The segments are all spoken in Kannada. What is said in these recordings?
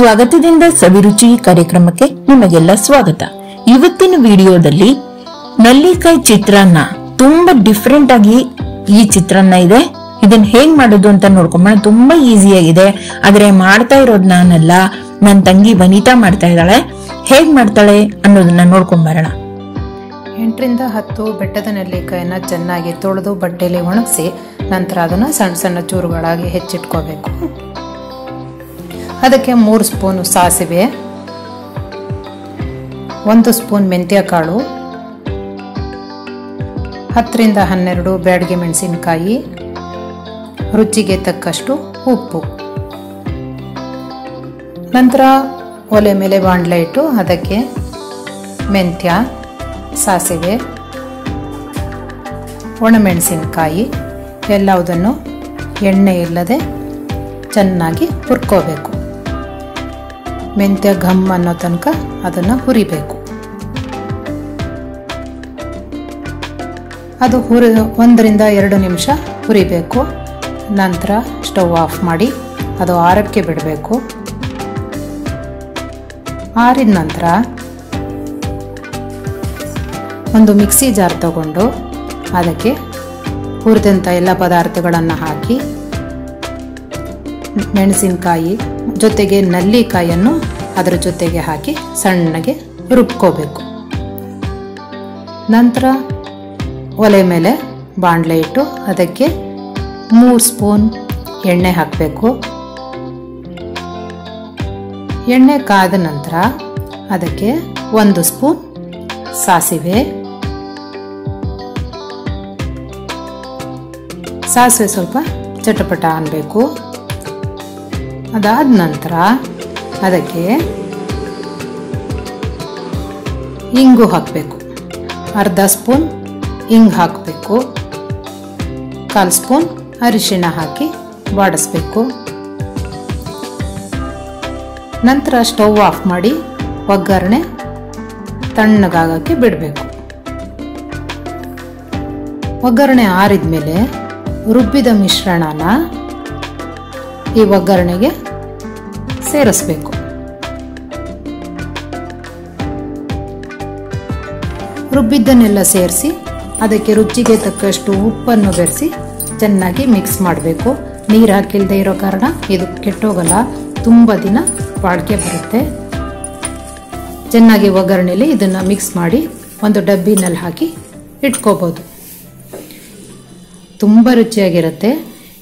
ಸ್ವಾಗತದಿಂದ ಸವಿರುಚಿ ಕಾರ್ಯಕ್ರಮಕ್ಕೆ ನಿಮಗೆಲ್ಲ ಸ್ವಾಗತ. ಇವತ್ತಿನ ವಿಡಿಯೋದಲ್ಲಿ ನಲ್ಲಿಕಾಯಿ ಚಿತ್ರಾನ್ನ ತುಂಬಾ ಡಿಫರೆಂಟ್ ಆಗಿ ಈ ಚಿತ್ರಾನ್ನ ಇದೆ. ಇದನ್ನ ಹೇಗ್ ಮಾಡೋದು ಅಂತ ನೋಡ್ಕೊಂಬಣ. ತುಂಬಾ ಈಸಿ ಆಗಿದೆ. ಆದ್ರೆ ಮಾಡ್ತಾ ಇರೋದ್ ನಾನಲ್ಲ, ನನ್ ತಂಗಿ ವನಿತಾ ಮಾಡ್ತಾ ಇದ್ದಾಳೆ. ಹೇಗ್ ಮಾಡ್ತಾಳೆ ಅನ್ನೋದನ್ನ ನೋಡ್ಕೊಂಬರೋಣ. 8 ರಿಂದ 10 ಬೆಟ್ಟದ ನೆಲ್ಲಿಕಾಯನ್ನ ಚೆನ್ನಾಗಿ ತೊಳೆದು ಬಟ್ಟೆಯಲ್ಲಿ ಒಣಗಿಸಿ ನಂತರ ಅದನ್ನ ಸಣ್ಣ ಸಣ್ಣ ಚೂರುಗಳಾಗಿ ಹೆಚ್ಚಿಟ್ಕೋಬೇಕು. ಅದಕ್ಕೆ 3 ಸ್ಪೂನು ಸಾಸಿವೆ, 1 ಸ್ಪೂನ್ ಮೆಂತ್ಯಕಾಳು, 10 ರಿಂದ 12 ಬ್ಯಾಡಗಿ ಮೆಣಸಿನಕಾಯಿ, ರುಚಿಗೆ ತಕ್ಕಷ್ಟು ಉಪ್ಪು. ನಂತರ ಒಲೆ ಮೇಲೆ ಬಾಣಲೆ ಇಟ್ಟು ಅದಕ್ಕೆ ಮೆಂತ್ಯ, ಸಾಸಿವೆ, ಒಣಮೆಣಸಿನಕಾಯಿ ಎಲ್ಲವುದನ್ನು ಎಣ್ಣೆ ಇಲ್ಲದೆ ಚೆನ್ನಾಗಿ ಹುರ್ಕೋಬೇಕು. ಮೆಂತ್ಯ ಘಮ್ ಅನ್ನೋ ತನಕ ಅದನ್ನು ಹುರಿಬೇಕು. ಅದು 1 ರಿಂದ 2 ನಿಮಿಷ ಹುರಿಬೇಕು. ನಂತರ ಸ್ಟವ್ ಆಫ್ ಮಾಡಿ ಅದು ಆರಕ್ಕೆ ಬಿಡಬೇಕು. ಆರಿದ ನಂತರ ಒಂದು ಮಿಕ್ಸಿ ಜಾರ್ ತಗೊಂಡು ಅದಕ್ಕೆ ಹುರಿದಂಥ ಎಲ್ಲ ಪದಾರ್ಥಗಳನ್ನು ಹಾಕಿ ಮೆಣಸಿನಕಾಯಿ ಜೊತೆಗೆ ನಲ್ಲಿಕಾಯನ್ನು ಅದರ ಜೊತೆಗೆ ಹಾಕಿ ಸಣ್ಣಗೆ ರುಬ್ಕೋಬೇಕು. ನಂತರ ಒಲೆ ಮೇಲೆ ಬಾಣಲೆ ಇಟ್ಟು ಅದಕ್ಕೆ 3 ಸ್ಪೂನ್ ಎಣ್ಣೆ ಹಾಕಬೇಕು. ಎಣ್ಣೆ ಕಾದ ನಂತರ ಅದಕ್ಕೆ 1 ಸ್ಪೂನ್ ಸಾಸಿವೆ ಸ್ವಲ್ಪ ಚಟಪಟ ಅನ್ನಬೇಕು. ಅದಾದ ನಂತರ ಅದಕ್ಕೆ ಇಂಗು ಹಾಕಬೇಕು. 1/2 ಸ್ಪೂನ್ ಇಂಗು ಹಾಕಬೇಕು. 1/4 ಸ್ಪೂನ್ ಅರಿಶಿಣ ಹಾಕಿ ಬಾಡಿಸಬೇಕು. ನಂತರ ಸ್ಟವ್ ಆಫ್ ಮಾಡಿ ಒಗ್ಗರಣೆ ತಣ್ಣಗಾಗಕ್ಕೆ ಬಿಡಬೇಕು. ಒಗ್ಗರಣೆ ಆರಿದ ಮೇಲೆ ರುಬ್ಬಿದ ಮಿಶ್ರಣನ ಈ ಒಗ್ಗರಣೆಗೆ ಸೇರಿಸಬೇಕು. ರುಬ್ಬಿದ್ದನ್ನೆಲ್ಲ ಸೇರಿಸಿ ಅದಕ್ಕೆ ರುಚಿಗೆ ತಕ್ಕಷ್ಟು ಉಪ್ಪನ್ನು ಬೆರೆಸಿ ಚೆನ್ನಾಗಿ ಮಿಕ್ಸ್ ಮಾಡಬೇಕು. ನೀರು ಹಾಕಿಲ್ಲದೆ ಇರೋ ಕಾರಣ ಇದು ಕೆಟ್ಟೋಗಲ್ಲ, ತುಂಬ ದಿನ ಬಾಳಿಕೆ ಬರುತ್ತೆ. ಚೆನ್ನಾಗಿ ಒಗ್ಗರಣೆಯಲ್ಲಿ ಇದನ್ನು ಮಿಕ್ಸ್ ಮಾಡಿ ಒಂದು ಡಬ್ಬಿನಲ್ಲಿ ಹಾಕಿ ಇಟ್ಕೋಬೋದು. ತುಂಬ ರುಚಿಯಾಗಿರುತ್ತೆ.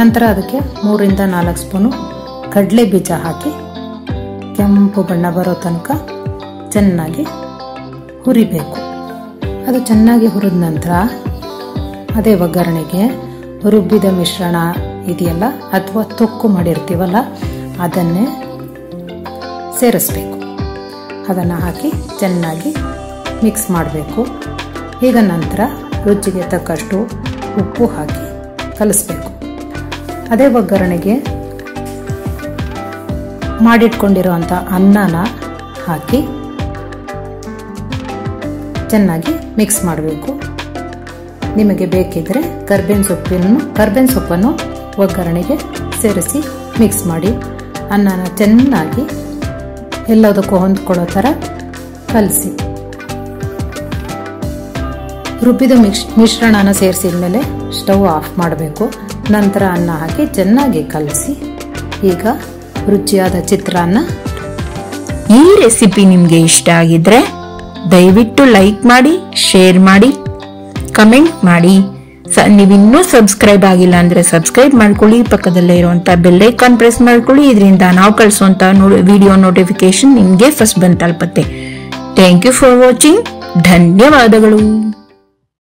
ನಂತರ ಅದಕ್ಕೆ 3 ರಿಂದ 4 ಸ್ಪೂನು ಕಡಲೆ ಬೀಜ ಹಾಕಿ ಕೆಂಪು ಬಣ್ಣ ಬರೋ ತನಕ ಚೆನ್ನಾಗಿ ಹುರಿಬೇಕು. ಅದು ಚೆನ್ನಾಗಿ ಹುರಿದ ನಂತರ ಅದೇ ಒಗ್ಗರಣೆಗೆ ರುಬ್ಬಿದ ಮಿಶ್ರಣ ಇದೆಯಲ್ಲ ಅಥವಾ ತೊಕ್ಕು ಮಾಡಿರ್ತೀವಲ್ಲ ಅದನ್ನೇ ಸೇರಿಸಬೇಕು. ಅದನ್ನು ಹಾಕಿ ಚೆನ್ನಾಗಿ ಮಿಕ್ಸ್ ಮಾಡಬೇಕು. ಈಗ ನಂತರ ರುಚಿಗೆ ತಕ್ಕಷ್ಟು ಉಪ್ಪು ಹಾಕಿ ಕಲಿಸಬೇಕು. ಅದೇ ಒಗ್ಗರಣೆಗೆ ಮಾಡಿಟ್ಕೊಂಡಿರೋಂಥ ಅನ್ನನ ಹಾಕಿ ಚೆನ್ನಾಗಿ ಮಿಕ್ಸ್ ಮಾಡಬೇಕು. ನಿಮಗೆ ಬೇಕಿದ್ರೆ ಕರ್ಬೇವಿನ ಸೊಪ್ಪನ್ನು ಒಗ್ಗರಣೆಗೆ ಸೇರಿಸಿ ಮಿಕ್ಸ್ ಮಾಡಿ ಅನ್ನನ ಚೆನ್ನಾಗಿ ಎಲ್ಲದಕ್ಕೂ ಹೊಂದ್ಕೊಳ್ಳೋ ಥರ ಕಲಸಿ. ರುಬ್ಬಿದ ಮಿಶ್ರಣನ ಸೇರಿಸಿದ ಮೇಲೆ ಸ್ಟವ್ ಆಫ್ ಮಾಡಬೇಕು. ನಂತರ ಅನ್ನ ಹಾಕಿ ಚೆನ್ನಾಗಿ ಕಲಸಿ. ಈಗ ರುಚಿಯಾದ ಚಿತ್ರಾನ್ನ. ಈ ರೆಸಿಪಿ ನಿಮಗೆ ಇಷ್ಟ ಆಗಿದ್ರೆ ದಯವಿಟ್ಟು ಲೈಕ್ ಮಾಡಿ, ಶೇರ್ ಮಾಡಿ, ಕಮೆಂಟ್ ಮಾಡಿ. ನೀವಿನ್ನೂ ಸಬ್ಸ್ಕ್ರೈಬ್ ಆಗಿಲ್ಲ ಅಂದರೆ ಸಬ್ಸ್ಕ್ರೈಬ್ ಮಾಡ್ಕೊಳ್ಳಿ. ಪಕ್ಕದಲ್ಲೇ ಇರುವಂಥ ಬೆಲ್ ಐಕಾನ್ ಪ್ರೆಸ್ ಮಾಡ್ಕೊಳ್ಳಿ. ಇದರಿಂದ ನಾವು ಕಳಿಸುವಂಥ ವಿಡಿಯೋ ನೋಟಿಫಿಕೇಶನ್ ನಿಮಗೆ ಫಸ್ಟ್ ಬಂದು ತಲುಪುತ್ತೆ. Thank you for watching. ಧನ್ಯವಾದಗಳು.